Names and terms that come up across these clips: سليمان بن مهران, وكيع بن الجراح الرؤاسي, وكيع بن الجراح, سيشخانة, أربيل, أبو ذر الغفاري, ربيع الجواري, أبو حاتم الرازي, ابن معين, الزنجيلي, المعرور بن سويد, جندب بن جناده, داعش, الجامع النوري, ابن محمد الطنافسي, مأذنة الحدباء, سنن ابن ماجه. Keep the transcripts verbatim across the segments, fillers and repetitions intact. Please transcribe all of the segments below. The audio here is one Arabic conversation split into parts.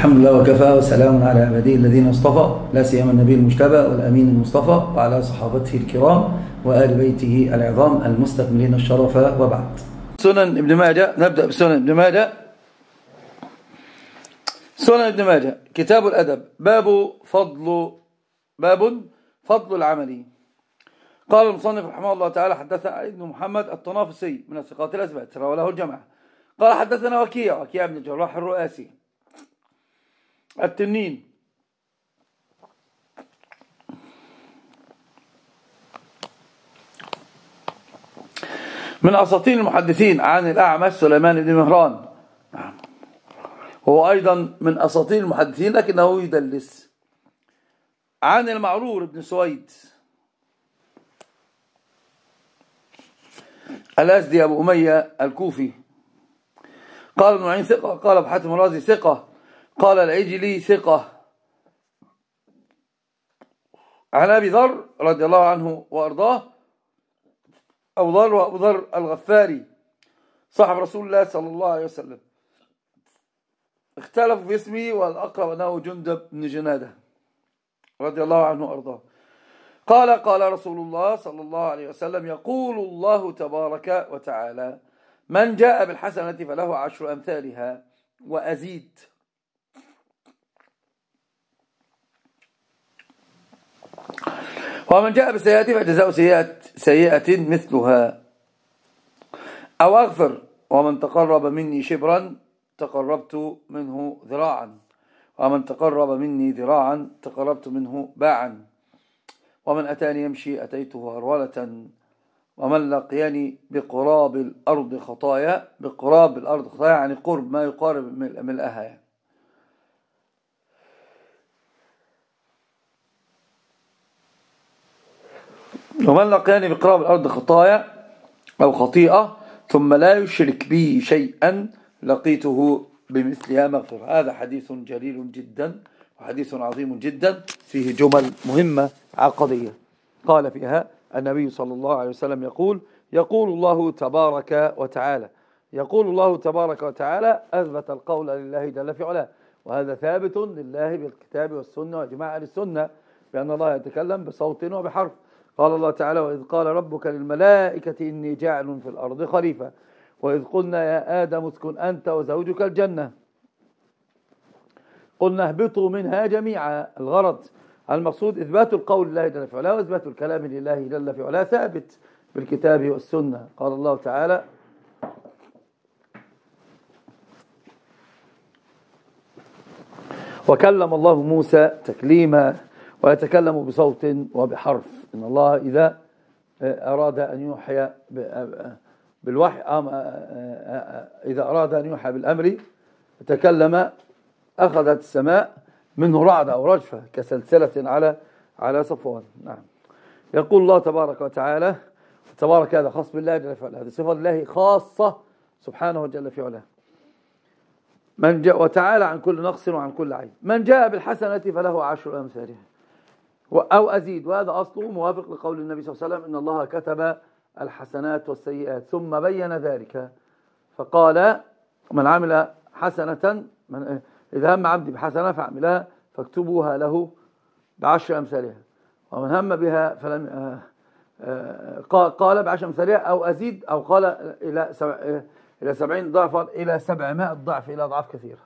الحمد لله وكفى وسلام على عباده الذين اصطفى، لا سيما النبي المجتبى والأمين المصطفى وعلى صحابته الكرام وآل بيته العظام المستكملين الشرف، وبعد. سنن ابن ماجه، نبدأ بسنن ابن ماجه. سنن ابن ماجه، كتاب الأدب، باب فضل باب فضل العملي. قال المصنف رحمه الله تعالى: حدثنا ابن محمد الطنافسي من الثقات الأثبات، رواه له الجماعة. قال: حدثنا وكيع وكيع بن الجراح الرؤاسي التنين من أساطين المحدثين، عن الأعمش سليمان بن مهران، هو أيضا من أساطين المحدثين لكنه يدلس، عن المعرور بن سويد الأسدي أبو أمية الكوفي، قال ابن معين ثقة، قال أبو حاتم الرازي ثقة، قال العجلي ثقة، عن أبي ذر رضي الله عنه وأرضاه، أبو ذر وأبو ذر الغفاري صاحب رسول الله صلى الله عليه وسلم، اختلفوا في اسمه والأقرب أنه جندب بن جناده رضي الله عنه وأرضاه. قال: قال رسول الله صلى الله عليه وسلم: يقول الله تبارك وتعالى: من جاء بالحسنة فله عشر أمثالها وأزيد. ومن جاء بسيئة فجزاء سيئة, سيئة مثلها أو أغفر. ومن تقرب مني شبرا تقربت منه ذراعا، ومن تقرب مني ذراعا تقربت منه باعا، ومن أتاني يمشي أتيته هرولة، ومن لقيني بقراب الأرض خطايا. بقراب الأرض خطايا يعني قرب ما يقارب ملئها يعني. ومن لقيني بقراب الأرض خطايا أو خطيئة ثم لا يشرك بي شيئا لقيته بمثلها مغفرة. هذا حديث جليل جدا وحديث عظيم جدا، فيه جمل مهمة عقدية قال فيها النبي صلى الله عليه وسلم يقول: يقول الله تبارك وتعالى، يقول الله تبارك وتعالى أثبت القول لله جل في علاه، وهذا ثابت لله بالكتاب والسنة وإجماع أهل السنة بأن الله يتكلم بصوت وبحرف. قال الله تعالى: وإذ قال ربك للملائكة إني جاعل في الأرض خليفة، وإذ قلنا يا آدم اسكن أنت وزوجك الجنة، قلنا اهبطوا منها جميعا. الغرض المقصود إثبات القول لله جل في علاه، وإثبات الكلام لله جل في علاه ثابت بالكتاب والسنة. قال الله تعالى: وكلم الله موسى تكليما، ويتكلم بصوت وبحرف. إن الله إذا أراد أن يوحي بالوحي، إذا أراد أن يوحي بالأمر تكلم، أخذت السماء منه رعد أو رجفة كسلسلة على على صفوان. نعم. يقول الله تبارك وتعالى، تبارك هذا خاص بالله جل في علاه، هذه صفة لله خاصة سبحانه جل في علاه. من جاء وتعالى عن كل نقص وعن كل عيب. من جاء بالحسنة فله عشر أمثالها أو أزيد، وهذا أصله موافق لقول النبي صلى الله عليه وسلم: إن الله كتب الحسنات والسيئات، ثم بين ذلك فقال: من عمل حسنة، من إذا هم عبدي بحسنة فعملها فاكتبوها له بعشر أمثالها، ومن هم بها فلم آآ آآ قال بعشر أمثالها أو أزيد، أو قال إلى سبع إلى سبعين ضعفا، إلى سبعمائة ضعف، إلى أضعاف كثيرة.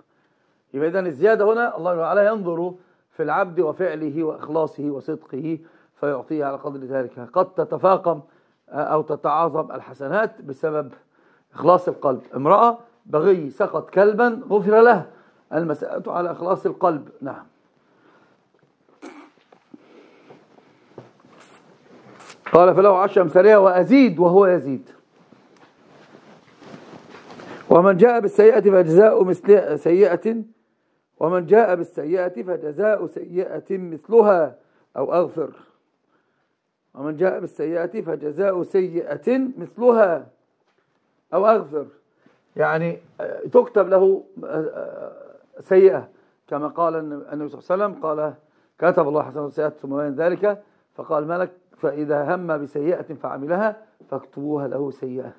يبقى إذن الزيادة هنا الله تعالى ينظر في العبد وفعله وإخلاصه وصدقه فيعطيه على قدر ذلك. قد تتفاقم أو تتعاظم الحسنات بسبب إخلاص القلب. امرأة بغي سقط كلبا غفر له، المسألة على إخلاص القلب. نعم. قال: فله عشر أمثالها وأزيد، وهو يزيد. ومن جاء بالسيئة فجزاء مثل سيئة، ومن جاء بالسيئة فجزاء سيئة مثلها أو أغفر. ومن جاء بالسيئة فجزاء سيئة مثلها أو أغفر، يعني تكتب له سيئة كما قال النبي صلى الله عليه وسلم، قال: كتب الله حسنة وسيئة ثم بين ذلك فقال ملك: فإذا هم بسيئة فعملها فاكتبوها له سيئة.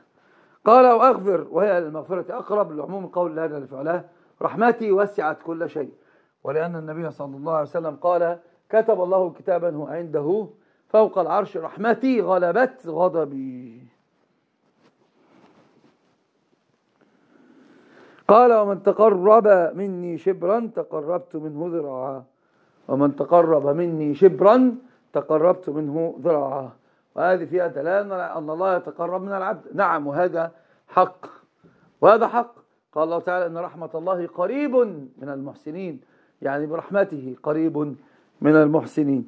قال: أو أغفر، وهي المغفرة أقرب لعموم قول الله جل في علاه: رحمتي وسعت كل شيء، ولأن النبي صلى الله عليه وسلم قال: كتب الله كتابا عنده فوق العرش رحمتي غلبت غضبي. قال: ومن تقرب مني شبرا تقربت منه ذراعا، ومن تقرب مني شبرا تقربت منه ذراعا. وهذه فيها دلالة أن الله يتقرب من العبد. نعم، وهذا حق وهذا حق. قال الله تعالى: إن رحمة الله قريب من المحسنين، يعني برحمته قريب من المحسنين.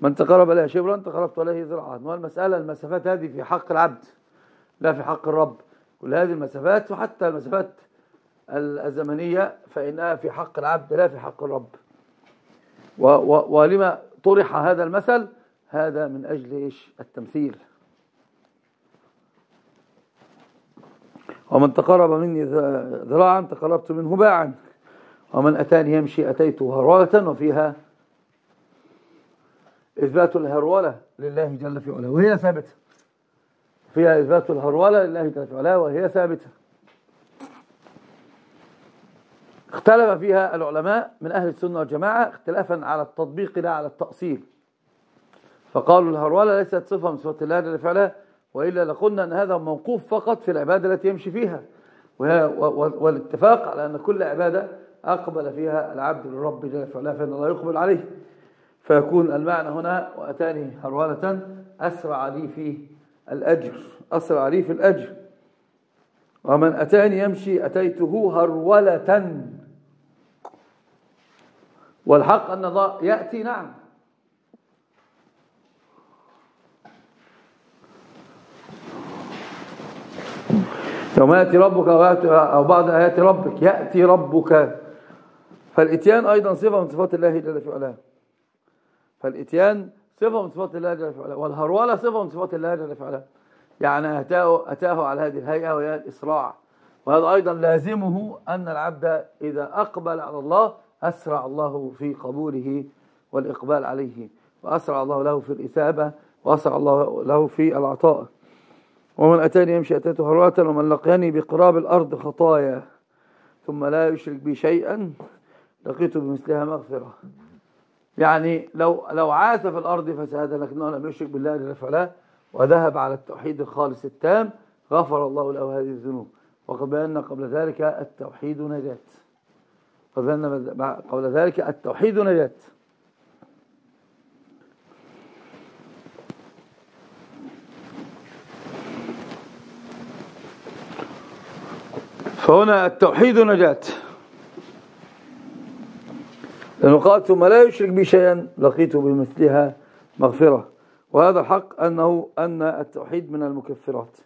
من تقرب إليه شبرا تقربت إليه ذراعا. والمسألة المسافات هذه في حق العبد لا في حق الرب. كل هذه المسافات وحتى المسافات الزمنية فإنها في حق العبد لا في حق الرب. و و ولما طرح هذا المثل؟ هذا من أجل إيش؟ التمثيل. ومن تقرب مني ذراعا تقربت منه باعا، ومن أتاني يمشي أتيته هرولة. وفيها إثبات الهرولة لله جل في علاه وهي ثابتة. فيها إثبات الهرولة لله جل في علاه وهي ثابتة. اختلف فيها العلماء من أهل السنة والجماعة اختلافا على التطبيق لا على التأصيل. فقالوا: الهرولة ليست صفة من صفات الله جل في علاه، وإلا لقلنا أن هذا موقوف فقط في العبادة التي يمشي فيها. والاتفاق على أن كل عبادة أقبل فيها العبد للرب جل في علاه فإن الله يقبل عليه. فيكون المعنى هنا: وأتاني هرولة أسرع لي في الأجر، أسرع لي في الأجر. ومن أتاني يمشي أتيته هرولة. والحق أن الله يأتي، نعم، يوم يأتي ربك أو بعد آيات ربك يأتي ربك. فالإتيان أيضا صفة من صفات الله جل في علاه. فالإتيان صفة من صفات الله جل في علاه، والهرولة صفة من صفات الله جل في علاه. يعني أتاه, أتاه على هذه الهيئة وهي الإسراع. وهذا أيضا لازمه أن العبد إذا أقبل على الله أسرع الله في قبوله والإقبال عليه، وأسرع الله له في الإثابة، وأسرع الله له في العطاء. ومن أتاني يمشي أتيته هرولة، ومن لقيني بقراب الأرض خطايا ثم لا يشرك بي شيئا لقيته بمثلها مغفرة. يعني لو لو عاث في الأرض فساد لكنه لم يشرك بالله جل في علاه وذهب على التوحيد الخالص التام غفر الله له هذه الذنوب. وقد بينا قبل ذلك التوحيد نجاة. قد بينا قبل ذلك التوحيد نجاة. فهنا التوحيد نجاة، لأنه قال: ثم لا يشرك بي شيئا لقيته بمثلها مغفرة. وهذا الحق أنه أن التوحيد من المكفرات،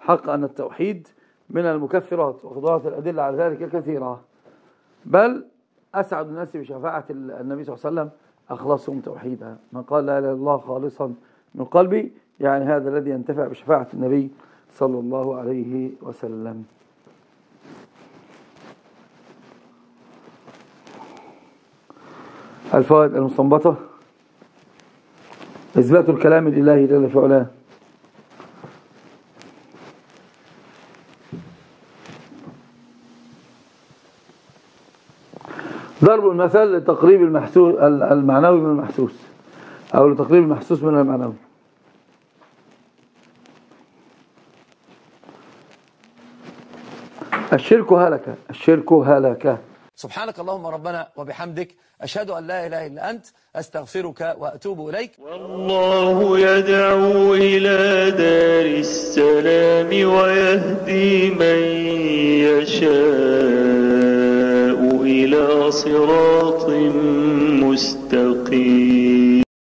حق أن التوحيد من المكفرات. وخضرت الأدلة على ذلك كثيرة، بل أسعد الناس بشفاعة النبي صلى الله عليه وسلم أخلصهم توحيدا. من قال: لا إله إلا الله خالصا من قلبي، يعني هذا الذي ينتفع بشفاعة النبي صلى الله عليه وسلم. الفوائد المستنبطة: إثبات الكلام لله جل في علاه، ضرب المثل لتقريب المحسوس المعنوي من المحسوس أو لتقريب المحسوس من المعنوي، الشرك هلكة، الشرك هلكة. سبحانك اللهم ربنا وبحمدك، أشهد أن لا إله إلا أنت، أستغفرك وأتوب إليك. والله يدعو إلى دار السلام ويهدي من يشاء إلى صراط مستقيم.